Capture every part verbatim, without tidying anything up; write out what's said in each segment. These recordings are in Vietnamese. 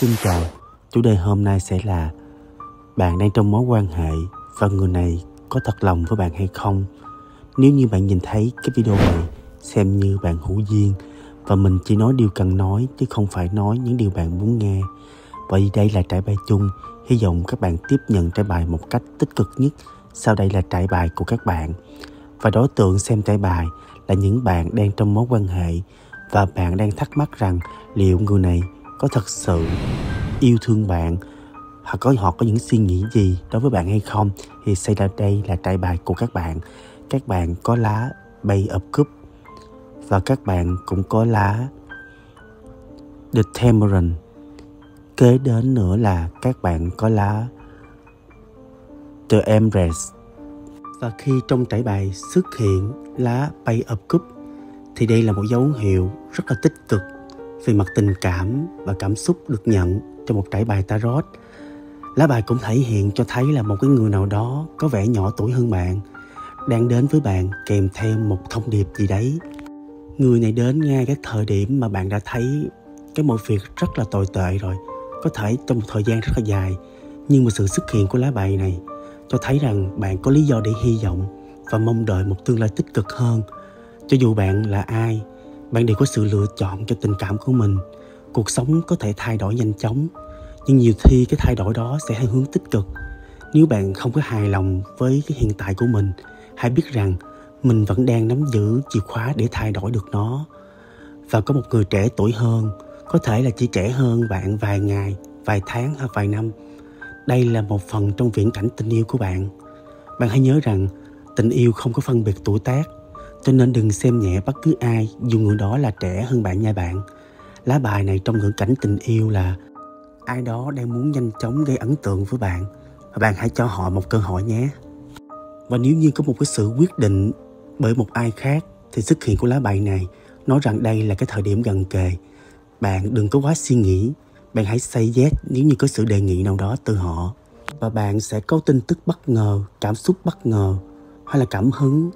Xin chào, chủ đề hôm nay sẽ là bạn đang trong mối quan hệ và người này có thật lòng với bạn hay không. Nếu như bạn nhìn thấy cái video này, xem như bạn hữu duyên và mình chỉ nói điều cần nói chứ không phải nói những điều bạn muốn nghe. Vậy đây là trải bài chung, hy vọng các bạn tiếp nhận trải bài một cách tích cực nhất. Sau đây là trải bài của các bạn. Và đối tượng xem trải bài là những bạn đang trong mối quan hệ và bạn đang thắc mắc rằng liệu người này có thật sự yêu thương bạn hoặc có họ có những suy nghĩ gì đối với bạn hay không, thì xây ra đây là trải bài của các bạn. Các bạn có lá Page of Cups và các bạn cũng có lá The Temperance. Kế đến nữa là các bạn có lá The Empress. Và khi trong trải bài xuất hiện lá Page of Cups thì đây là một dấu hiệu rất là tích cực về mặt tình cảm và cảm xúc được nhận trong một trải bài tarot. Lá bài cũng thể hiện cho thấy là một cái người nào đó có vẻ nhỏ tuổi hơn bạn đang đến với bạn kèm theo một thông điệp gì đấy. Người này đến ngay cái thời điểm mà bạn đã thấy cái mọi việc rất là tồi tệ rồi, có thể trong một thời gian rất là dài, nhưng mà sự xuất hiện của lá bài này cho thấy rằng bạn có lý do để hy vọng và mong đợi một tương lai tích cực hơn. Cho dù bạn là ai, bạn đều có sự lựa chọn cho tình cảm của mình. Cuộc sống có thể thay đổi nhanh chóng, nhưng nhiều khi cái thay đổi đó sẽ hay hướng tích cực. Nếu bạn không có hài lòng với cái hiện tại của mình, hãy biết rằng mình vẫn đang nắm giữ chìa khóa để thay đổi được nó. Và có một người trẻ tuổi hơn, có thể là chỉ trẻ hơn bạn vài ngày, vài tháng hay vài năm, đây là một phần trong viễn cảnh tình yêu của bạn. Bạn hãy nhớ rằng tình yêu không có phân biệt tuổi tác, cho nên đừng xem nhẹ bất cứ ai dù người đó là trẻ hơn bạn nha bạn. Lá bài này trong ngữ cảnh tình yêu là ai đó đang muốn nhanh chóng gây ấn tượng với bạn, và bạn hãy cho họ một cơ hội nhé. Và nếu như có một cái sự quyết định bởi một ai khác thì xuất hiện của lá bài này nói rằng đây là cái thời điểm gần kề. Bạn đừng có quá suy nghĩ, bạn hãy say yes nếu như có sự đề nghị nào đó từ họ. Và bạn sẽ có tin tức bất ngờ, cảm xúc bất ngờ hay là cảm hứng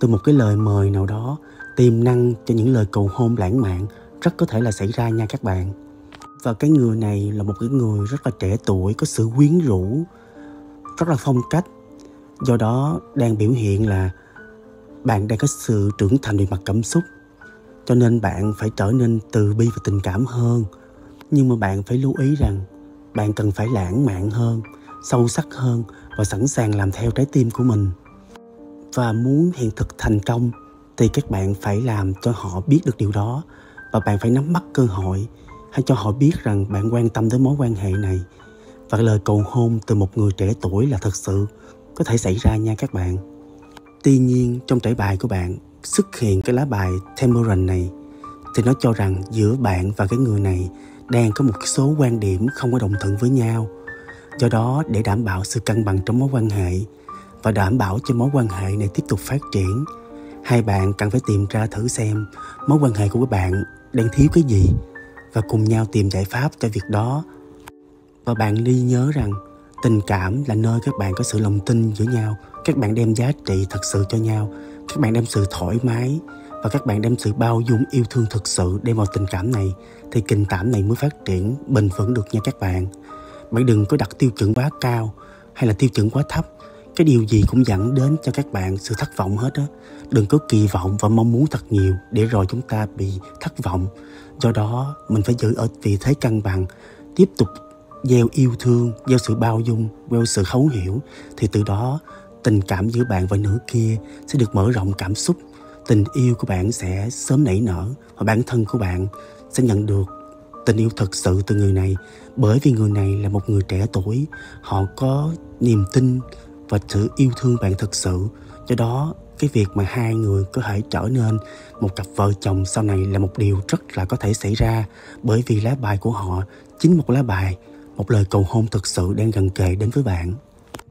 từ một cái lời mời nào đó, tiềm năng cho những lời cầu hôn lãng mạn rất có thể là xảy ra nha các bạn. Và cái người này là một cái người rất là trẻ tuổi, có sự quyến rũ, rất là phong cách. Do đó đang biểu hiện là bạn đang có sự trưởng thành về mặt cảm xúc, cho nên bạn phải trở nên từ bi và tình cảm hơn. Nhưng mà bạn phải lưu ý rằng bạn cần phải lãng mạn hơn, sâu sắc hơn và sẵn sàng làm theo trái tim của mình. Và muốn hiện thực thành công thì các bạn phải làm cho họ biết được điều đó, và bạn phải nắm bắt cơ hội, hãy cho họ biết rằng bạn quan tâm tới mối quan hệ này. Và lời cầu hôn từ một người trẻ tuổi là thật sự có thể xảy ra nha các bạn. Tuy nhiên trong trải bài của bạn xuất hiện cái lá bài Temperance này thì nó cho rằng giữa bạn và cái người này đang có một số quan điểm không có đồng thuận với nhau. Do đó để đảm bảo sự cân bằng trong mối quan hệ và đảm bảo cho mối quan hệ này tiếp tục phát triển, hai bạn cần phải tìm ra thử xem mối quan hệ của các bạn đang thiếu cái gì và cùng nhau tìm giải pháp cho việc đó. Và bạn nên nhớ rằng tình cảm là nơi các bạn có sự lòng tin giữa nhau, các bạn đem giá trị thật sự cho nhau, các bạn đem sự thoải mái và các bạn đem sự bao dung yêu thương thực sự đem vào tình cảm này thì tình cảm này mới phát triển bền vững được nha các bạn. Bạn đừng có đặt tiêu chuẩn quá cao hay là tiêu chuẩn quá thấp. Cái điều gì cũng dẫn đến cho các bạn sự thất vọng hết á. Đừng có kỳ vọng và mong muốn thật nhiều để rồi chúng ta bị thất vọng. Do đó mình phải giữ ở vị thế cân bằng, tiếp tục gieo yêu thương, gieo sự bao dung, gieo sự thấu hiểu, thì từ đó tình cảm giữa bạn và nửa kia sẽ được mở rộng cảm xúc, tình yêu của bạn sẽ sớm nảy nở và bản thân của bạn sẽ nhận được tình yêu thật sự từ người này. Bởi vì người này là một người trẻ tuổi, họ có niềm tin và sự yêu thương bạn thật sự. Do đó cái việc mà hai người có thể trở nên một cặp vợ chồng sau này là một điều rất là có thể xảy ra, bởi vì lá bài của họ chính một lá bài một lời cầu hôn thực sự đang gần kề đến với bạn.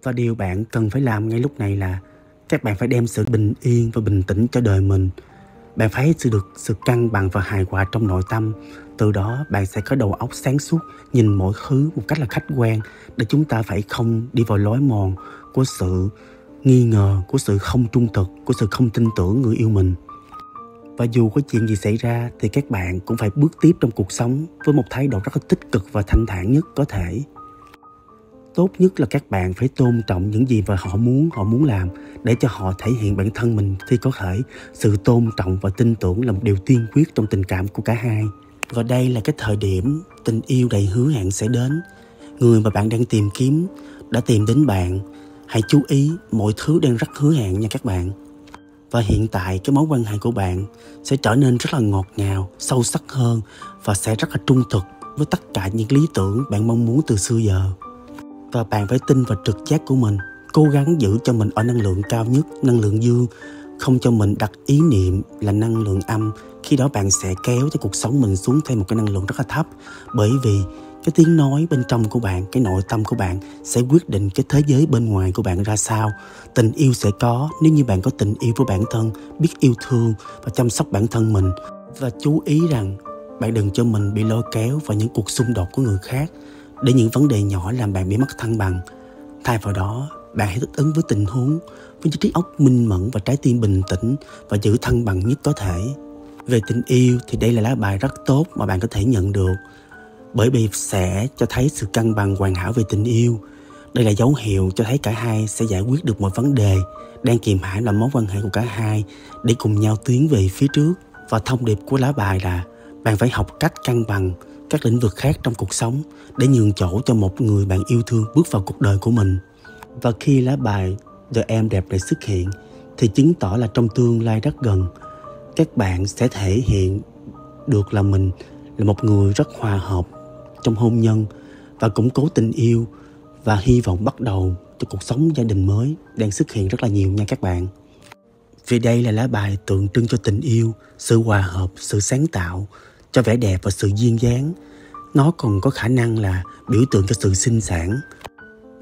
Và điều bạn cần phải làm ngay lúc này là các bạn phải đem sự bình yên và bình tĩnh cho đời mình. Bạn phải sự được sự cân bằng và hài hòa trong nội tâm. Từ đó bạn sẽ có đầu óc sáng suốt, nhìn mọi thứ một cách là khách quan, để chúng ta phải không đi vào lối mòn của sự nghi ngờ, của sự không trung thực, của sự không tin tưởng người yêu mình. Và dù có chuyện gì xảy ra thì các bạn cũng phải bước tiếp trong cuộc sống với một thái độ rất là tích cực và thanh thản nhất có thể. Tốt nhất là các bạn phải tôn trọng những gì mà họ muốn, họ muốn làm để cho họ thể hiện bản thân mình khi có thể. Sự tôn trọng và tin tưởng là một điều tiên quyết trong tình cảm của cả hai. Và đây là cái thời điểm tình yêu đầy hứa hẹn sẽ đến. Người mà bạn đang tìm kiếm đã tìm đến bạn. Hãy chú ý, mọi thứ đang rất hứa hẹn nha các bạn. Và hiện tại cái mối quan hệ của bạn sẽ trở nên rất là ngọt ngào, sâu sắc hơn và sẽ rất là trung thực với tất cả những lý tưởng bạn mong muốn từ xưa giờ. Và bạn phải tin vào trực giác của mình, cố gắng giữ cho mình ở năng lượng cao nhất, năng lượng dương, không cho mình đặt ý niệm là năng lượng âm. Khi đó bạn sẽ kéo cho cuộc sống mình xuống thêm một cái năng lượng rất là thấp, bởi vì cái tiếng nói bên trong của bạn, cái nội tâm của bạn sẽ quyết định cái thế giới bên ngoài của bạn ra sao. Tình yêu sẽ có nếu như bạn có tình yêu của bản thân, biết yêu thương và chăm sóc bản thân mình. Và chú ý rằng bạn đừng cho mình bị lôi kéo vào những cuộc xung đột của người khác, để những vấn đề nhỏ làm bạn bị mất thăng bằng. Thay vào đó, bạn hãy thích ứng với tình huống, với trí óc minh mẫn và trái tim bình tĩnh và giữ thăng bằng nhất có thể. Về tình yêu thì đây là lá bài rất tốt mà bạn có thể nhận được, bởi vì sẽ cho thấy sự cân bằng hoàn hảo về tình yêu. Đây là dấu hiệu cho thấy cả hai sẽ giải quyết được mọi vấn đề đang kìm hãm là mối quan hệ của cả hai để cùng nhau tiến về phía trước. Và thông điệp của lá bài là bạn phải học cách cân bằng các lĩnh vực khác trong cuộc sống để nhường chỗ cho một người bạn yêu thương bước vào cuộc đời của mình. Và khi lá bài The Empress này xuất hiện thì chứng tỏ là trong tương lai rất gần, các bạn sẽ thể hiện được là mình là một người rất hòa hợp trong hôn nhân và củng cố tình yêu và hy vọng bắt đầu cho cuộc sống gia đình mới đang xuất hiện rất là nhiều nha các bạn. Vì đây là lá bài tượng trưng cho tình yêu, sự hòa hợp, sự sáng tạo, cho vẻ đẹp và sự duyên dáng. Nó còn có khả năng là biểu tượng cho sự sinh sản.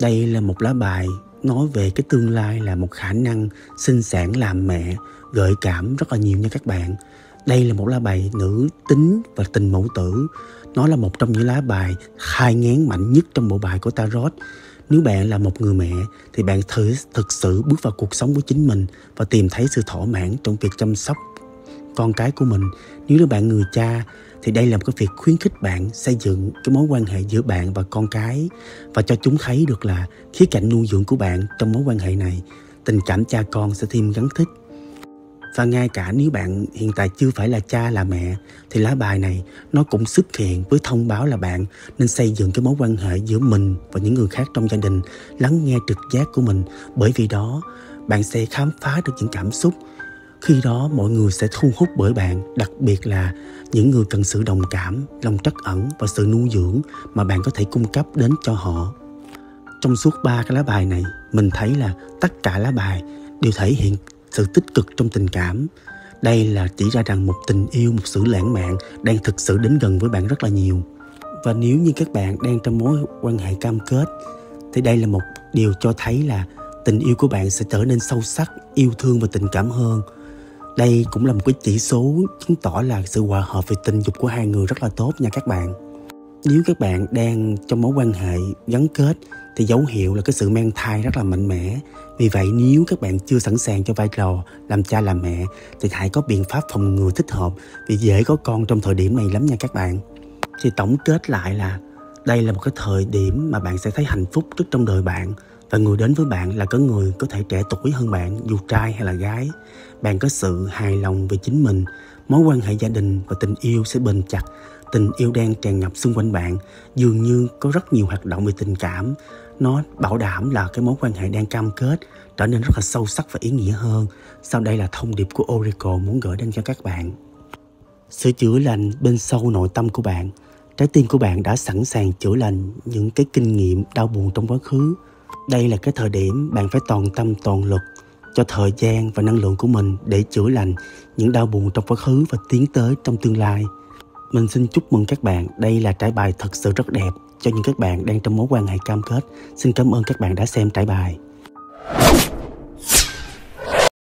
Đây là một lá bài nói về cái tương lai là một khả năng sinh sản, làm mẹ, gợi cảm rất là nhiều nha các bạn. Đây là một lá bài nữ tính và tình mẫu tử. Nó là một trong những lá bài khai ngán mạnh nhất trong bộ bài của Tarot. Nếu bạn là một người mẹ thì bạn thử thực sự bước vào cuộc sống của chính mình và tìm thấy sự thỏa mãn trong việc chăm sóc con cái của mình. Nếu là bạn người cha thì đây là một cái việc khuyến khích bạn xây dựng cái mối quan hệ giữa bạn và con cái và cho chúng thấy được là khía cạnh nuôi dưỡng của bạn trong mối quan hệ này. Tình cảm cha con sẽ thêm gắn kết. Và ngay cả nếu bạn hiện tại chưa phải là cha là mẹ thì lá bài này nó cũng xuất hiện với thông báo là bạn nên xây dựng cái mối quan hệ giữa mình và những người khác trong gia đình, lắng nghe trực giác của mình, bởi vì đó bạn sẽ khám phá được những cảm xúc. Khi đó mọi người sẽ thu hút bởi bạn, đặc biệt là những người cần sự đồng cảm, lòng trắc ẩn và sự nuôi dưỡng mà bạn có thể cung cấp đến cho họ. Trong suốt ba cái lá bài này, mình thấy là tất cả lá bài đều thể hiện sự tích cực trong tình cảm. Đây là chỉ ra rằng một tình yêu, một sự lãng mạn đang thực sự đến gần với bạn rất là nhiều. Và nếu như các bạn đang trong mối quan hệ cam kết thì đây là một điều cho thấy là tình yêu của bạn sẽ trở nên sâu sắc, yêu thương và tình cảm hơn. Đây cũng là một cái chỉ số chứng tỏ là sự hòa hợp về tình dục của hai người rất là tốt nha các bạn. Nếu các bạn đang trong mối quan hệ gắn kết thì dấu hiệu là cái sự mang thai rất là mạnh mẽ. Vì vậy nếu các bạn chưa sẵn sàng cho vai trò làm cha làm mẹ thì hãy có biện pháp phòng ngừa thích hợp, vì dễ có con trong thời điểm này lắm nha các bạn. Thì tổng kết lại là đây là một cái thời điểm mà bạn sẽ thấy hạnh phúc trước trong đời bạn. Và người đến với bạn là có người có thể trẻ tuổi hơn bạn, dù trai hay là gái. Bạn có sự hài lòng về chính mình, mối quan hệ gia đình và tình yêu sẽ bền chặt. Tình yêu đang tràn ngập xung quanh bạn, dường như có rất nhiều hoạt động về tình cảm. Nó bảo đảm là cái mối quan hệ đang cam kết trở nên rất là sâu sắc và ý nghĩa hơn. Sau đây là thông điệp của Oracle muốn gửi đến cho các bạn. Sự chữa lành bên sâu nội tâm của bạn. Trái tim của bạn đã sẵn sàng chữa lành những cái kinh nghiệm đau buồn trong quá khứ. Đây là cái thời điểm bạn phải toàn tâm toàn lực cho thời gian và năng lượng của mình để chữa lành những đau buồn trong quá khứ và tiến tới trong tương lai. Mình xin chúc mừng các bạn, đây là trải bài thật sự rất đẹp cho những các bạn đang trong mối quan hệ cam kết. Xin cảm ơn các bạn đã xem trải bài.